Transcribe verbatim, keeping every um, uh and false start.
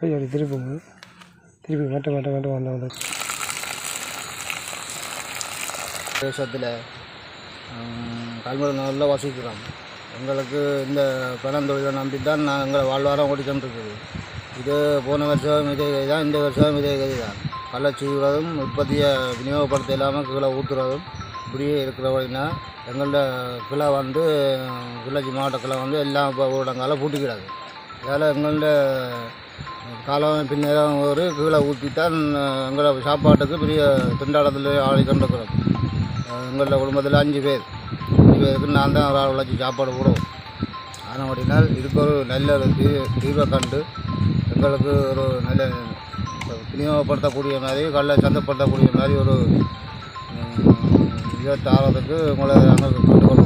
திருப்பி திருப்புங்க திருப்பி மாட்ட மாட்ட மாட்ட வந்த வந்து தேசத்தில் கல்முறையில் வசிக்கிறோம். எங்களுக்கு இந்த பணந்தொழிலை நம்பி தான் நான் எங்களை வாழ்வாரம் ஓடிக்கொண்டிருக்குது. இது போன வருஷம் இதே கை தான், இந்த வருஷம் இதே கை தான். கள்ளச்சூறதும் உற்பத்தியை விநியோகப்படுத்த இல்லாமல் கீழே ஊற்றுறதும் இப்படியே இருக்கிறவங்கன்னா எங்கள்ட கிளை வந்து கிளச்சி மாவட்ட கிளை வந்து எல்லாம் இப்போ ஊடகங்களை பூட்டிக்கிறாங்க. இதால் எங்கள்ட காலம் பின்னேரம் ஒரு கீழே ஊற்றித்தான் எங்களை சாப்பாட்டுக்கு பெரிய திண்டாட்டத்தில் ஆடிக்கொண்டிருக்கிறோம். எங்களோட குடும்பத்தில் அஞ்சு பேர் அஞ்சு பேருக்கு நான் தான் ஒரு ஆள் உழைச்சி சாப்பாடு போடுவோம். ஆனால் அப்படின்னால் இதுக்கு ஒரு நல்ல ஒரு தீ தீர்வை கண்டு எங்களுக்கு ஒரு நல்ல விநியோகப்படுத்தக்கூடிய மாதிரி கல்லை சந்தப்படுத்தக்கூடிய மாதிரி ஒரு இருபத்தாறதுக்கு உங்களை நாங்கள் கேட்டுக்கொள்வோம்.